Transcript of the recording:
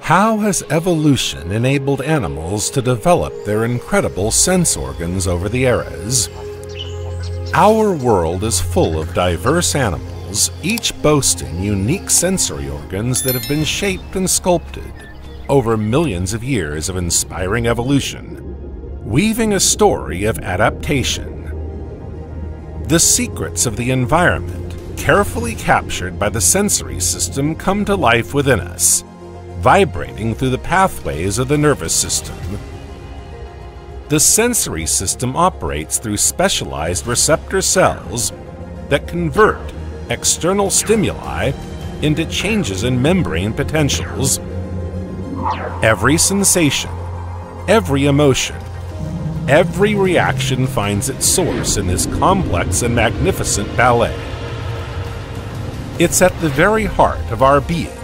How has evolution enabled animals to develop their incredible sense organs over the eras? Our world is full of diverse animals, each boasting unique sensory organs that have been shaped and sculpted over millions of years of inspiring evolution, weaving a story of adaptation. The secrets of the environment, carefully captured by the sensory system, come to life within us, vibrating through the pathways of the nervous system. The sensory system operates through specialized receptor cells that convert external stimuli into changes in membrane potentials. Every sensation, every emotion, every reaction finds its source in this complex and magnificent ballet. It's at the very heart of our being,